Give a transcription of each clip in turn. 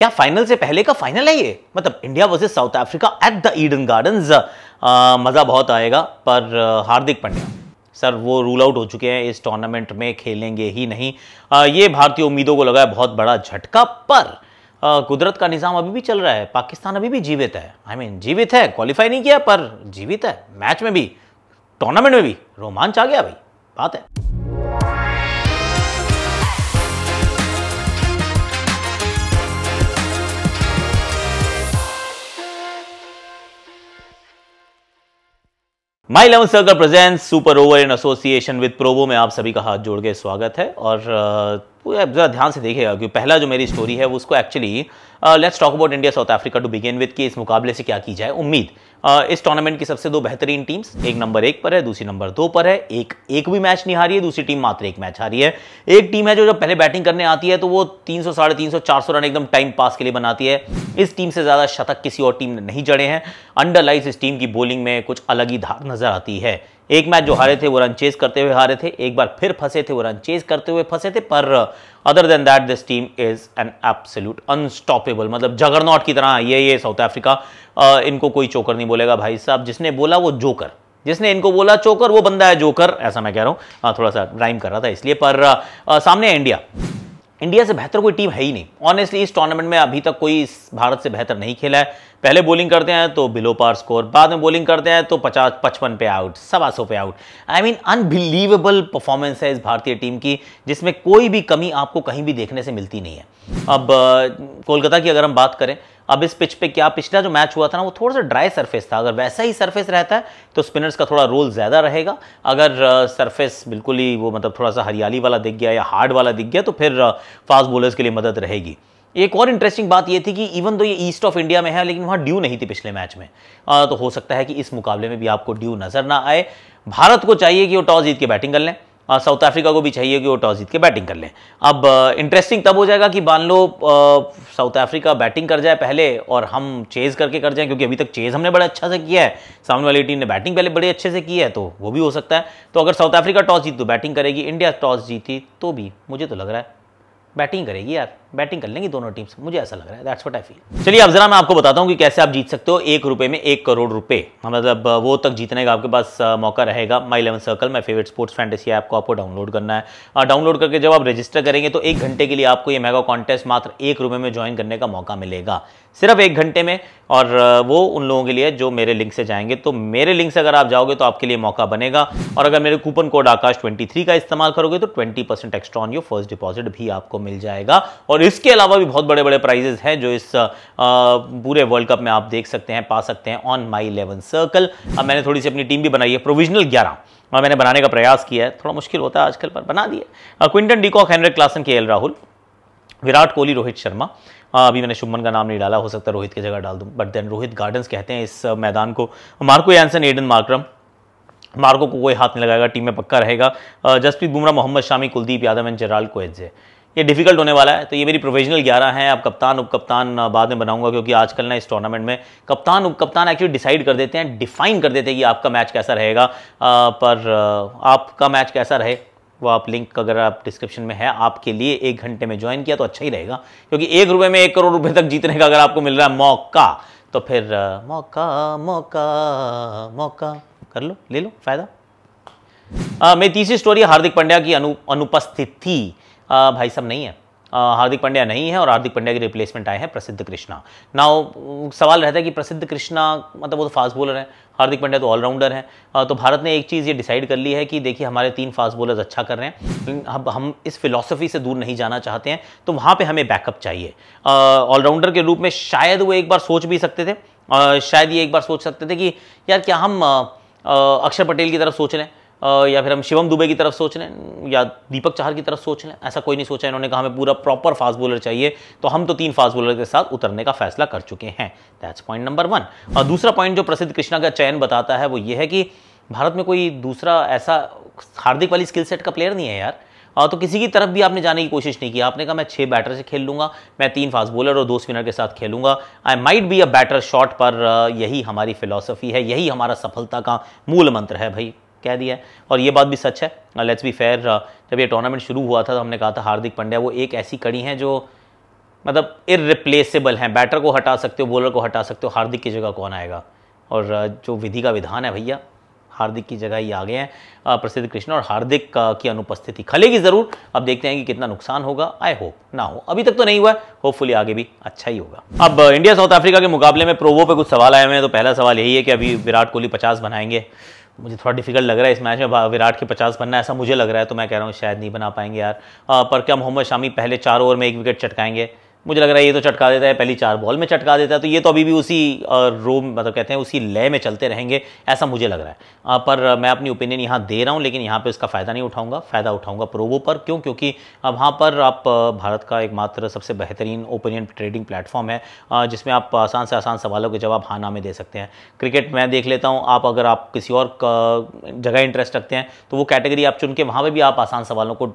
क्या फाइनल से पहले का फाइनल है ये, मतलब India versus South Africa at the Eden Gardens. मज़ा बहुत आएगा। पर हार्दिक पांड्या सर वो रूल आउट हो चुके हैं, इस टूर्नामेंट में खेलेंगे ही नहीं। ये भारतीय उम्मीदों को लगा है बहुत बड़ा झटका। पर कुदरत का निज़ाम अभी भी चल रहा है, पाकिस्तान अभी भी जीवित है। जीवित है, क्वालिफाई नहीं किया पर जीवित है। मैच में भी टूर्नामेंट में भी रोमांच आ गया भाई, बात है। My 11 circle present super over in association with Probo में आप सभी का हाथ जोड़ के स्वागत है। और ज़रा ध्यान से देखिएगा क्योंकि पहला जो मेरी स्टोरी है उसको actually let's talk about India South Africa to begin with कि इस मुकाबले से क्या की जाए उम्मीद। इस टूर्नामेंट की सबसे दो बेहतरीन टीम्स, एक नंबर 1 पर है, दूसरी नंबर 2 पर है। एक भी मैच नहीं हारी है, दूसरी टीम मात्र एक मैच हारी है। एक टीम है जो जब पहले बैटिंग करने आती है तो वो 300 350 400 रन एकदम टाइम पास के लिए बनाती है। इस टीम से ज़्यादा शतक किसी और टीम ने नहीं जड़े हैं। अंडरलाइज इस टीम की बॉलिंग में कुछ अलग ही धार नजर आती है। एक मैच जो हारे थे वो रन चेज करते हुए हारे थे, एक बार फिर फंसे थे वो रन चेज करते हुए फंसे थे। पर other than that this team is an absolute unstoppable, मतलब जगरनॉट की तरह ये साउथ अफ्रीका। इनको कोई चोकर नहीं बोलेगा भाई साहब, जिसने बोला वो जोकर, जिसने इनको बोला चोकर वो बंदा है जोकर, ऐसा मैं कह रहा हूँ, थोड़ा सा राइम कर रहा था इसलिए। पर सामने इंडिया, इंडिया से बेहतर कोई टीम है ही नहीं ऑनेस्टली। इस टूर्नामेंट में अभी तक कोई भारत से बेहतर नहीं खेला है। पहले बॉलिंग करते हैं तो बिलो पार स्कोर, बाद में बॉलिंग करते हैं तो 50-55 पे आउट, 125 पे आउट। अनबिलीवेबल परफॉर्मेंस है इस भारतीय टीम की, जिसमें कोई भी कमी आपको कहीं भी देखने से मिलती नहीं है। अब कोलकाता की अगर हम बात करें, अब इस पिच पे क्या पिछला जो मैच हुआ था ना वो थोड़ा सा ड्राई सरफेस था। अगर वैसा ही सरफेस रहता है तो स्पिनर्स का थोड़ा रोल ज़्यादा रहेगा। अगर सरफेस बिल्कुल ही वो मतलब थोड़ा सा हरियाली वाला दिख गया या हार्ड वाला दिख गया तो फिर फास्ट बॉलर्स के लिए मदद रहेगी। एक और इंटरेस्टिंग बात ये थी कि इवन तो ये ईस्ट ऑफ इंडिया में है लेकिन वहाँ ड्यू नहीं थी पिछले मैच में, तो हो सकता है कि इस मुकाबले में भी आपको ड्यू नजर ना आए। भारत को चाहिए कि वो टॉस जीत के बैटिंग कर लें, साउथ अफ्रीका को भी चाहिए कि वो टॉस जीत के बैटिंग कर लें। अब इंटरेस्टिंग तब हो जाएगा कि मान लो साउथ अफ्रीका बैटिंग कर जाए पहले और हम चेज करके कर जाएं, क्योंकि अभी तक चेज हमने बड़ा अच्छा से किया है, सामने वाली टीम ने बैटिंग पहले बड़े अच्छे से की है, तो वो भी हो सकता है। तो अगर साउथ अफ्रीका टॉस जीत तो बैटिंग करेगी, इंडिया टॉस जीती तो भी मुझे तो लग रहा है बैटिंग करेगी यार, बैटिंग कर लेंगी दोनों टीम्स, मुझे ऐसा लग रहा है, दैट्स व्हाट आई फील। चलिए अब जरा मैं आपको बताता हूँ कि कैसे आप जीत सकते हो 1 रुपए में 1 करोड़ रुपए, मतलब वो तक जीतने का आपके पास मौका रहेगा। My11Circle my favourite sports fantasy app को आपको डाउनलोड करना है। डाउनलोड करके जब आप रजिस्टर करेंगे तो 1 घंटे के लिए आपको ये मेगा कॉन्टेस्ट मात्र 1 रुपए में ज्वाइन करने का मौका मिलेगा, सिर्फ 1 घंटे में। और वो उन लोगों के लिए जो मेरे लिंक से जाएंगे, तो मेरे लिंक से अगर आप जाओगे तो आपके लिए मौका बनेगा। और अगर मेरे कूपन कोड आकाश23 का इस्तेमाल करोगे तो 20% extra on your first deposit भी आपको मिल जाएगा। और इसके अलावा भी बहुत बड़े बड़े प्राइजेस हैं जो इस पूरे वर्ल्ड कप में आप देख सकते हैं, पा सकते हैं ऑन My11Circle। अब मैंने थोड़ी सी अपनी टीम भी बनाई है, प्रोविजनल 11 और मैंने बनाने का प्रयास किया है, थोड़ा मुश्किल होता है आजकल पर बना दिए। Quinton de Kock, Heinrich Klaasen, KL Rahul, Virat Kohli, Rohit Sharma. अभी मैंने शुभमन का नाम नहीं डाला, हो सकता है रोहित की जगह डाल दूं, बट देन रोहित गार्डन्स कहते हैं इस मैदान को। Marco Jansen, Aiden Markram, Marco को कोई हाथ नहीं लगाएगा, टीम में पक्का रहेगा। Jasprit Bumrah, Mohammed Shami, Kuldeep Yadav and Gerald Coetzee. ये डिफिकल्ट होने वाला है। तो ये मेरी प्रोविजनल 11 है। अब कप्तान उपकप्तान बाद में बनाऊंगा, क्योंकि आजकल ना इस टूर्नामेंट में कप्तान उपकप्तान एक्चुअली डिसाइड कर देते हैं, डिफाइन कर देते हैं कि आपका मैच कैसा रहेगा। पर आपका मैच कैसा रहे वो आप लिंक अगर आप डिस्क्रिप्शन में है आपके लिए, 1 घंटे में ज्वाइन किया तो अच्छा ही रहेगा, क्योंकि 1 रुपए में 1 करोड़ रुपए तक जीतने का अगर आपको मिल रहा है मौका तो फिर मौका मौका मौका कर लो, ले लो फायदा। मेरी तीसरी स्टोरी हार्दिक पांड्या की अनुपस्थिति। भाई साहब नहीं है, हार्दिक पांड्या नहीं है और हार्दिक पांड्या के रिप्लेसमेंट आए हैं प्रसिद्ध कृष्णा। नाउ सवाल रहता है कि प्रसिद्ध कृष्णा मतलब वो तो फास्ट बॉलर हैं, हार्दिक पांड्या तो ऑलराउंडर हैं। तो भारत ने एक चीज़ ये डिसाइड कर ली है कि देखिए हमारे 3 फास्ट बॉलर्स अच्छा कर रहे हैं, अब हम इस फिलॉसफी से दूर नहीं जाना चाहते हैं, तो वहाँ पर हमें बैकअप चाहिए। ऑलराउंडर के रूप में शायद वो एक बार सोच भी सकते थे, शायद ये एक बार सोच सकते थे कि यार क्या हम अक्षर पटेल की तरफ सोच लें, या फिर हम शिवम दुबे की तरफ सोच लें, या दीपक चाहर की तरफ सोच लें। ऐसा कोई नहीं सोचा, इन्होंने कहा हमें पूरा प्रॉपर फास्ट बॉलर चाहिए, तो हम तो 3 फास्ट बॉलर के साथ उतरने का फैसला कर चुके हैं। That's point number 1। और दूसरा पॉइंट जो प्रसिद्ध कृष्णा का चयन बताता है वो ये है कि भारत में कोई दूसरा ऐसा हार्दिक वाली स्किल सेट का प्लेयर नहीं है यार। तो किसी की तरफ भी आपने जाने की कोशिश नहीं की। आपने कहा मैं 6 बैटर से खेल लूँगा, मैं 3 फास्ट बॉलर और 2 स्पिनर के साथ खेलूंगा, I might be a batter shot. पर यही हमारी फिलॉसफी है, यही हमारा सफलता का मूल मंत्र है भाई, कह दिया है। और ये बात भी सच है, लेट्स बी फेयर। जब ये टूर्नामेंट शुरू हुआ था तो हमने कहा था हार्दिक पांड्या वो एक ऐसी कड़ी हैं जो मतलब इररिप्लेसेबल हैं। बैटर को हटा सकते हो, बॉलर को हटा सकते हो, हार्दिक की जगह कौन आएगा? और जो विधि का विधान है भैया, हार्दिक की जगह ही आ गए हैं प्रसिद्ध कृष्णा और हार्दिक की अनुपस्थिति खलेगी ज़रूर। अब देखते हैं कि कितना नुकसान होगा। आई होप ना हो, अभी तक तो नहीं हुआ है, होपफुली आगे भी अच्छा ही होगा। अब इंडिया साउथ अफ्रीका के मुकाबले में प्रोबो पे कुछ सवाल आए हुए हैं। तो पहला सवाल यही है कि अभी विराट कोहली 50 बनाएंगे। मुझे थोड़ा डिफिकल्ट लग रहा है इस मैच में विराट के 50 बनना, ऐसा मुझे लग रहा है। तो मैं कह रहा हूँ शायद नहीं बना पाएंगे यार। पर क्या मोहम्मद शामी पहले 4 ओवर में 1 विकेट चटकाएंगे? मुझे लग रहा है ये तो चटका देता है, पहली 4 बॉल में चटका देता है। तो ये तो अभी भी उसी रोम मतलब कहते हैं उसी लय में चलते रहेंगे, ऐसा मुझे लग रहा है। पर मैं अपनी ओपिनियन यहाँ दे रहा हूँ, लेकिन यहाँ पे उसका फ़ायदा नहीं उठाऊंगा। फ़ायदा उठाऊंगा प्रोबो पर। क्यों? क्योंकि वहाँ पर आप भारत का एकमात्र सबसे बेहतरीन ओपिनियन ट्रेडिंग प्लेटफॉर्म है, जिसमें आप आसान से आसान सवालों के जवाब हाँ ना में दे सकते हैं। क्रिकेट मैं देख लेता हूँ, आप अगर आप किसी और जगह इंटरेस्ट रखते हैं तो वो कैटेगरी आप चुन के वहाँ पर भी आप आसान सवालों को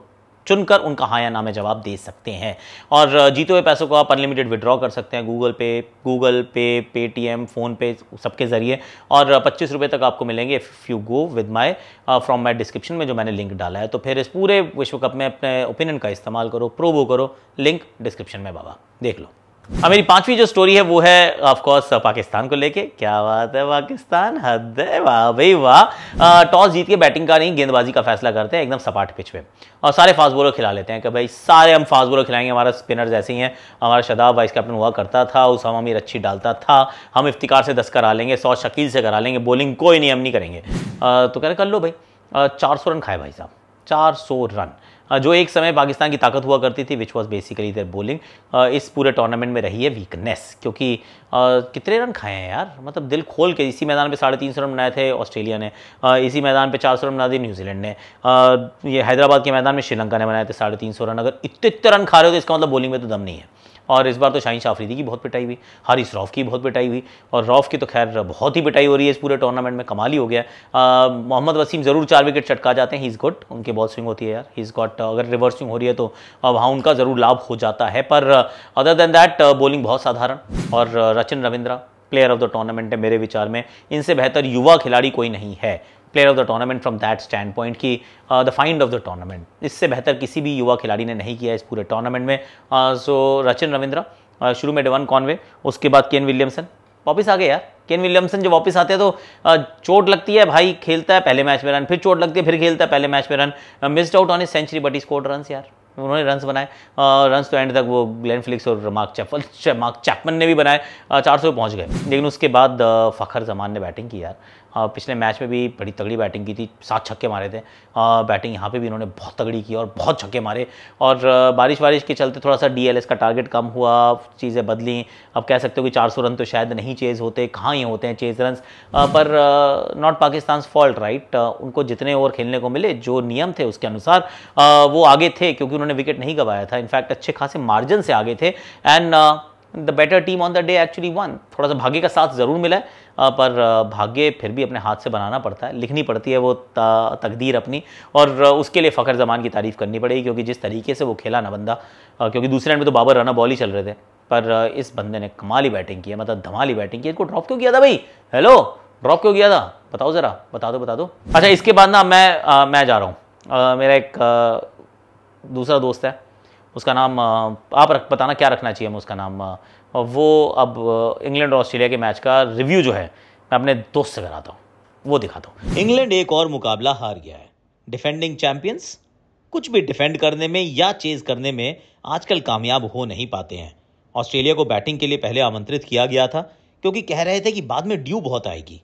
चुनकर उनका हाँ या ना में जवाब दे सकते हैं। और जीते हुए पैसों को आप अनलिमिटेड विड्रॉ कर सकते हैं गूगल पे, पेटीएम, फ़ोनपे, सबके ज़रिए। और 25 रुपये तक आपको मिलेंगे if you go with my from my description में जो मैंने लिंक डाला है। तो फिर इस पूरे विश्व कप में अपने ओपिनियन का इस्तेमाल करो, प्रोबो करो, लिंक डिस्क्रिप्शन में बाबा, देख लो। अब मेरी 5वीं जो स्टोरी है वो है ऑफकोर्स पाकिस्तान को लेके। क्या बात है पाकिस्तान, हद है, वाह भाई वाह। टॉस जीत के बैटिंग का नहीं गेंदबाजी का फैसला करते हैं एकदम सपाट पिच पे, और सारे फास्ट बॉलर खिला लेते हैं कि भाई सारे हम फास्ट बॉलर खिलाएंगे। हमारा स्पिनर्स ऐसे ही हैं, हमारा शदाब वाइस कैप्टन हुआ करता था, उसमें अमीर अच्छी डालता था, हम इफ्तिकार से 10 करा लेंगे, 100 शकील से करा लेंगे, बॉलिंग कोई नहीं हम नहीं करेंगे। तो कह रहे कर लो भाई, 400 रन खाए भाई साहब, 400 रन जो एक समय पाकिस्तान की ताकत हुआ करती थी, which was basically there bowling. इस पूरे टूर्नामेंट में रही है वीकनेस, क्योंकि कितने रन खाए हैं यार, मतलब दिल खोल के। इसी मैदान पे 350 रन बनाए थे ऑस्ट्रेलिया ने, इसी मैदान पे 400 रन बना दिए न्यूजीलैंड ने, ये हैदराबाद के मैदान में श्रीलंका ने बनाए थे 350 रन। अगर इतने रन खा रहे हो तो इसका मतलब बॉलिंग में तो दम नहीं है। और इस बार तो शाहीन अफरीदी की बहुत पिटाई हुई, हारिस रऊफ की बहुत पिटाई हुई, और रऊफ की तो खैर बहुत ही पिटाई हो रही है इस पूरे टूर्नामेंट में, कमाल ही हो गया। मोहम्मद वसीम ज़रूर 4 विकेट चटका जाते हैं, ही इज़ गुड, उनकी बॉल स्विंग होती है यार, ही इज़ गॉट। अगर रिवर्स स्विंग हो रही है तो वहाँ उनका ज़रूर लाभ हो जाता है। पर अदर देन दैट बॉलिंग बहुत साधारण। और Rachin Ravindra player of the tournament है मेरे विचार में, इनसे बेहतर युवा खिलाड़ी कोई नहीं है। Player of the tournament from that stand point की the find of the tournament, इससे बेहतर किसी भी युवा खिलाड़ी ने नहीं किया इस पूरे टूर्नामेंट में। सो रचिन रविंद्रा, शुरू में डेवन कॉनवे, उसके बाद केन विलियमसन वापस आ गए यार। केन विलियमसन जब वापस आते हैं तो चोट लगती है भाई, खेलता है पहले मैच में रन, फिर चोट लगती है, फिर खेलता है पहले मैच में run. Missed out on a century but he scored runs यार, उन्होंने रन्स बनाए। रन्स तो एंड तक वो ग्लेन फिलिप्स और मार्क चैपमन ने भी बनाए, 400 पहुंच गए। लेकिन उसके बाद फखर जमान ने बैटिंग की यार, पिछले मैच में भी बड़ी तगड़ी बैटिंग की थी, 7 छक्के मारे थे। बैटिंग यहाँ पे भी इन्होंने बहुत तगड़ी की और बहुत छक्के मारे। और बारिश के चलते थोड़ा सा DLS का टारगेट कम हुआ, चीज़ें बदली। अब कह सकते हो कि 400 रन तो शायद नहीं चेज़ होते, कहाँ ही होते हैं चेज़ रन। पर नॉट पाकिस्तान फॉल्ट राइट, उनको जितने ओवर खेलने को मिले जो नियम थे उसके अनुसार वो आगे थे, क्योंकि उन्होंने विकेट नहीं गवाया था, इनफैक्ट अच्छे खासे मार्जिन से आगे थे। And the better team on the day actually won. थोड़ा सा भाग्य का साथ ज़रूर मिला है, पर भाग्य फिर भी अपने हाथ से बनाना पड़ता है, लिखनी पड़ती है वो तकदीर अपनी। और उसके लिए फ़खर जमान की तारीफ़ करनी पड़ेगी, क्योंकि जिस तरीके से वो खेला ना बंदा, क्योंकि दूसरे एंड में तो बाबर राना बॉल ही चल रहे थे, पर इस बंदे ने कमाली बैटिंग की है, मतलब धमाली बैटिंग की। इनको ड्रॉप क्यों किया था भाई? हेलो, ड्रॉप क्यों किया था? बताओ ज़रा, बता दो। अच्छा, इसके बाद ना मैं जा रहा हूँ, मेरा एक दूसरा दोस्त है, उसका नाम आप बताना क्या रखना चाहिए, मैं उसका नाम वो अब इंग्लैंड और ऑस्ट्रेलिया के मैच का रिव्यू जो है मैं अपने दोस्त से कराता हूँ, वो दिखाता हूँ। इंग्लैंड एक और मुकाबला हार गया है। डिफेंडिंग चैंपियंस कुछ भी डिफेंड करने में या चेज़ करने में आजकल कामयाब हो नहीं पाते हैं। ऑस्ट्रेलिया को बैटिंग के लिए पहले आमंत्रित किया गया था, क्योंकि कह रहे थे कि बाद में ड्यू बहुत आएगी।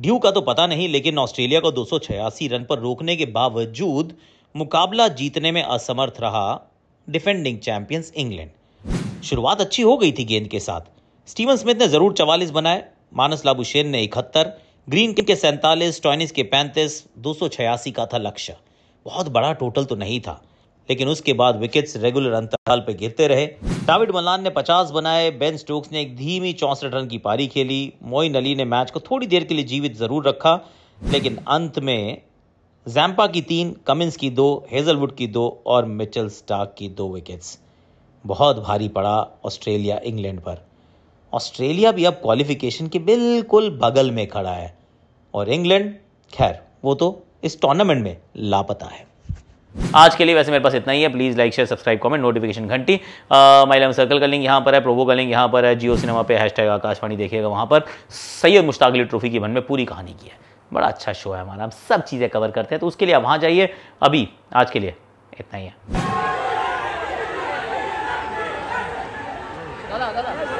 ड्यू का तो पता नहीं, लेकिन ऑस्ट्रेलिया को 286 रन पर रोकने के बावजूद मुकाबला जीतने में असमर्थ रहा डिफेंडिंग चैंपियंस इंग्लैंड। शुरुआत अच्छी हो गई थी गेंद के साथ, स्टीवन स्मिथ ने जरूर 44 बनाए, मानस लाबुशेन ने 71, ग्रीन के 47, टॉयनिस के 35, 286 का था लक्ष्य। बहुत बड़ा टोटल तो नहीं था, लेकिन उसके बाद विकेट्स रेगुलर अंतराल पर गिरते रहे। डेविड मलान ने 50 बनाए, बेन स्टोक्स ने एक धीमी 64 रन की पारी खेली, मोइन अली ने मैच को थोड़ी देर के लिए जीवित जरूर रखा, लेकिन अंत में जैम्पा की 3, कमिंस की 2, हेजलवुड की 2 और मिचेल स्टार्क की 2 विकेट्स। बहुत भारी पड़ा ऑस्ट्रेलिया इंग्लैंड पर। ऑस्ट्रेलिया भी अब क्वालिफिकेशन के बिल्कुल बगल में खड़ा है, और इंग्लैंड खैर वो तो इस टूर्नामेंट में लापता है। आज के लिए वैसे मेरे पास इतना ही है। Please like share subscribe comment notification घंटी। My11Circle का लिंक यहाँ पर है, प्रोबो का लिंक यहाँ पर है, जियो सिनेमा पे हैशटैग आकाशवाणी देखिएगा, वहाँ पर सैयद मुश्ताक अली ट्रॉफी की भन में पूरी कहानी की है। बड़ा अच्छा शो है हमारा, हम सब चीज़ें कवर करते हैं, तो उसके लिए आप वहाँ जाइए। अभी आज के लिए इतना ही है।